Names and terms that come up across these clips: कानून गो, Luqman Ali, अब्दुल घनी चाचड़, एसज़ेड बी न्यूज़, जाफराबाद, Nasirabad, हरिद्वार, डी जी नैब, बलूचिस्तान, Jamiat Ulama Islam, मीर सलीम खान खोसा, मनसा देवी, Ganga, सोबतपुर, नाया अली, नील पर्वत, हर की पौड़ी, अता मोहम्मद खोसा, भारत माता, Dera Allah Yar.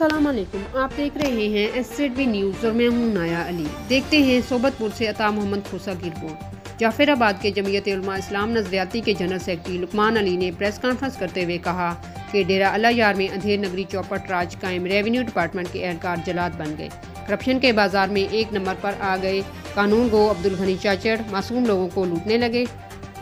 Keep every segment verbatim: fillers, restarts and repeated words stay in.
अस्सलामुअलैकुम, आप देख रहे हैं एसज़ेड बी न्यूज़ और मैं हूँ नाया अली। देखते हैं सोबतपुर से अता मोहम्मद खोसा की रिपोर्ट। जाफराबाद के जमीयत उलमा इस्लाम नजरियाती के जनरल सेक्रेटरी लुकमान अली ने प्रेस कॉन्फ्रेंस करते हुए कहा कि डेरा अल्लाह यार में अंधेर नगरी चौपट राज कायम रेवेन्यू डिपार्टमेंट के एहलकार जलाद बन गए, करप्शन के बाजार में एक नंबर पर आ गए, कानून गो अब्दुल घनी चाचड़ मासूम लोगों को लूटने लगे,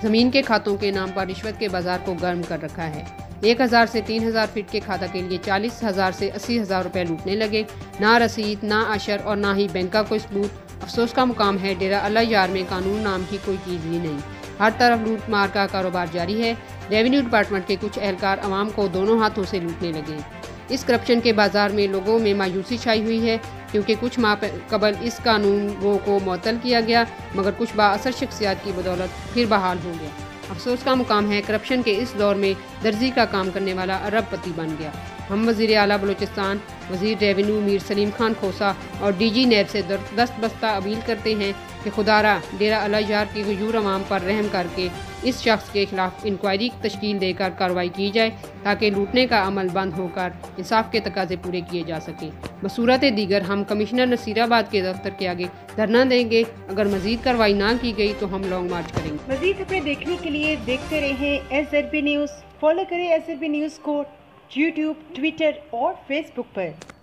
ज़मीन के खातों के नाम पर रिश्वत के बाजार को गर्म कर रखा है। एक हज़ार से तीन हज़ार फीट के खाता के लिए चालीस हज़ार से अस्सी हज़ार रुपये लूटने लगे, ना रसीद ना आशर और ना ही बैंका को सबूत। अफसोस का मुकाम है डेरा अल्लाह यार में कानून नाम की कोई चीज़ भी नहीं, हर तरफ लूट मार का कारोबार जारी है। रेवेन्यू डिपार्टमेंट के कुछ एहलकार आवाम को दोनों हाथों से लूटने लगे। इस करप्शन के बाज़ार में लोगों में मायूसी छाई हुई है, क्योंकि कुछ माह कबल इस कानून गो को मअतल किया गया, मगर कुछ बाअसर शख्सियात की बदौलत फिर बहाल हो गया। अफसोस का मुकाम है करप्शन के इस दौर में दर्जी का काम करने वाला अरबपति बन गया। हम वज़ीर आला बलूचिस्तान, वज़ीर रेवेन्यू मीर सलीम खान खोसा और डी जी नैब से दस्त बस्ता अपील करते हैं कि खुदारा डेरा अल्लाह यार की हुजूर अवाम पर रहम करके इस शख्स के खिलाफ इंक्वायरी तश्कील देकर कार्रवाई की जाए, ताकि लूटने का अमल बंद होकर इंसाफ के तकाजे पूरे किए जा सकें। बसूरत दीगर हम कमिश्नर नसीराबाद के दफ्तर के आगे धरना देंगे, अगर मजीद कार्रवाई ना की गई तो हम लॉन्ग मार्च करेंगे। मजीद खबरें देखने के लिए देखते रहे S Z B news. Follow करें एस ज़ेड बी न्यूज़ को यूट्यूब, ट्विटर और फेसबुक पर।